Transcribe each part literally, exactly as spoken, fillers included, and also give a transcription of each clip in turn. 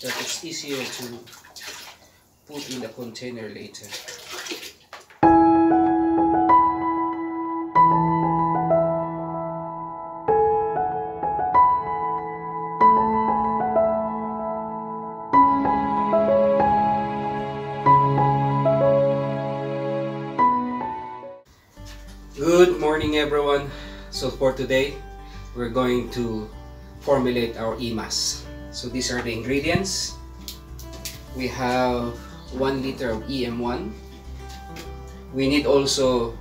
that it's easier to put in the container later. Good morning, everyone. So for today, we're going to formulate our E M A S. So these are the ingredients. We have one liter of E M one. We need also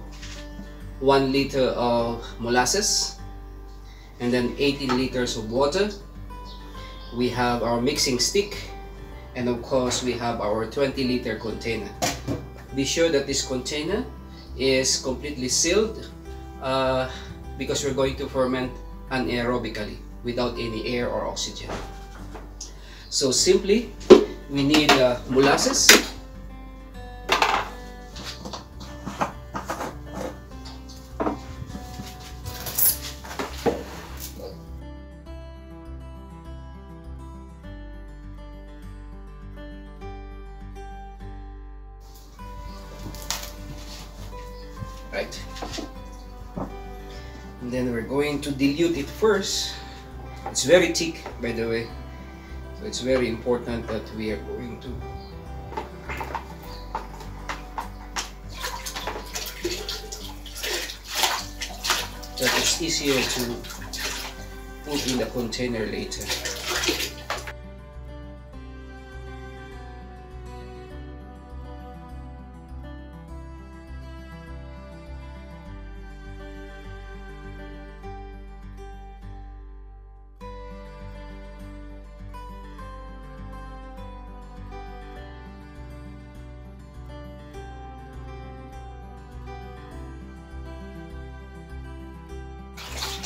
one liter of molasses, and then eighteen liters of water. We have our mixing stick, and of course we have our twenty liter container. Be sure that this container is completely sealed uh, because we're going to ferment anaerobically without any air or oxygen. So simply we need uh, molasses, right? And then we're going to dilute it first. It's very thick, by the way, so it's very important that we are going to that it's easier to put in the container later.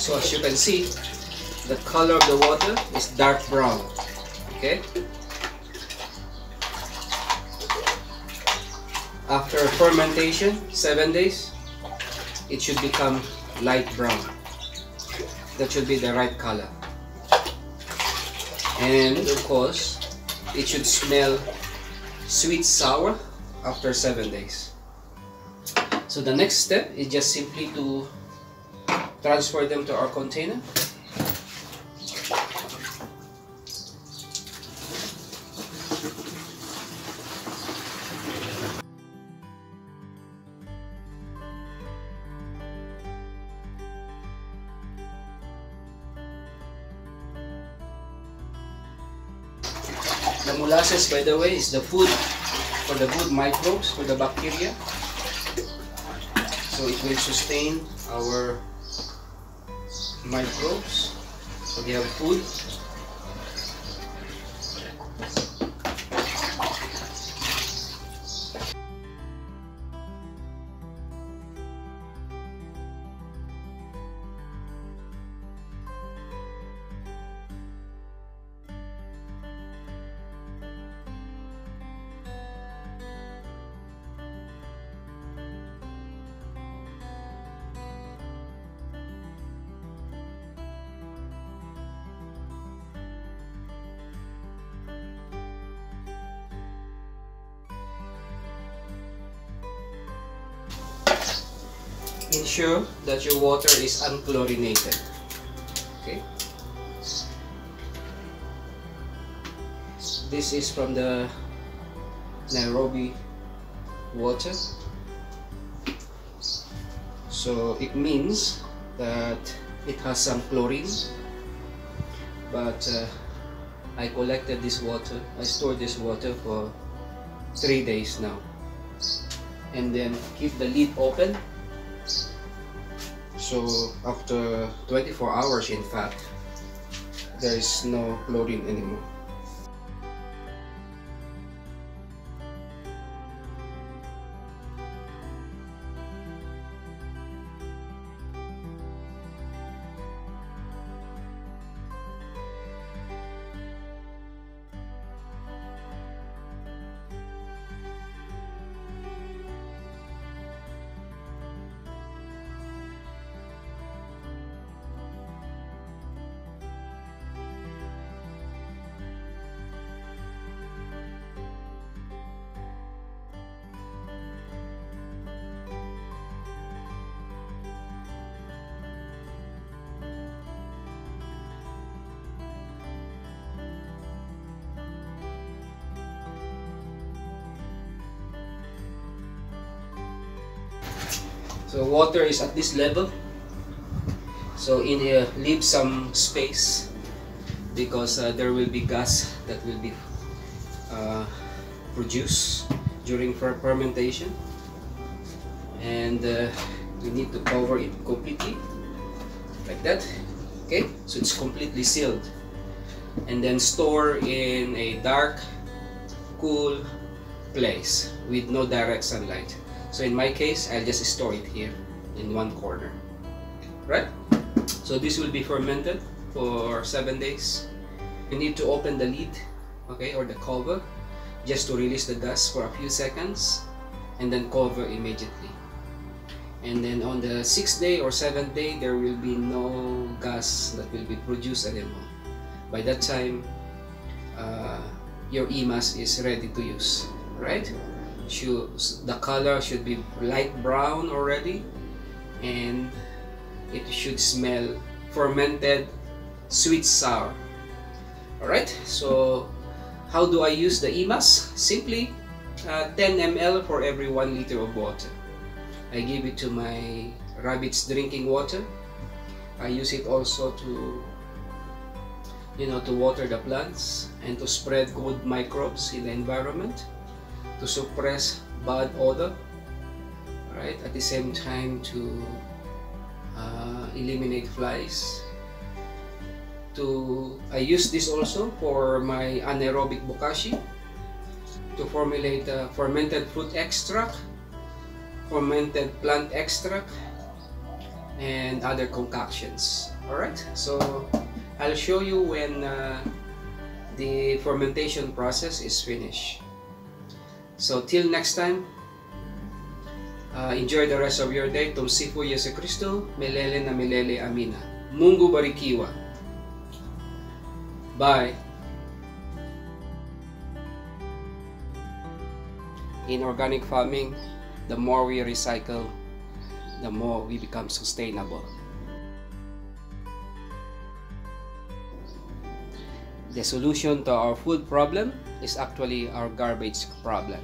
So as you can see, the color of the water is dark brown, okay? After fermentation, seven days, it should become light brown. That should be the right color. And of course, it should smell sweet sour after seven days. So the next step is just simply to transfer them to our container. The molasses, by the way, is the food for the good microbes, for the bacteria. So it will sustain our microbes, so they have food. Ensure that your water is unchlorinated, okay? This is from the Nairobi water, so it means that it has some chlorine, but uh, I collected this water, I stored this water for three days now, and then keep the lid open. So after twenty-four hours, in fact, there is no chlorine anymore. So water is at this level. So in uh, leave some space because uh, there will be gas that will be uh, produced during fermentation, and uh, we need to cover it completely like that. Okay, so it's completely sealed, and then store in a dark, cool place with no direct sunlight. So in my case, I'll just store it here in one corner, right? So this will be fermented for seven days. You need to open the lid, okay, or the cover, just to release the gas for a few seconds, and then cover immediately. And then on the sixth day or seventh day, there will be no gas that will be produced anymore. By that time, uh, your E M A S is ready to use, right? Should, the color should be light brown already, and it should smell fermented sweet sour. Alright, so how do I use the E M A S? Simply uh, ten milliliters for every one liter of water. I give it to my rabbit's drinking water. I use it also to, you know, to water the plants and to spread good microbes in the environment, to suppress bad odor, right? At the same time, to uh, eliminate flies. To I use this also for my anaerobic bokashi, to formulate a fermented fruit extract, fermented plant extract, and other concoctions. Alright, so I'll show you when uh, the fermentation process is finished. So till next time, uh, enjoy the rest of your day. Tumsifu Yesu Kristo, milele na milele amina. Mungu barikiwa. Bye. In organic farming, the more we recycle, the more we become sustainable. The solution to our food problem is actually our garbage problem.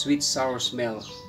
Sweet sour smell.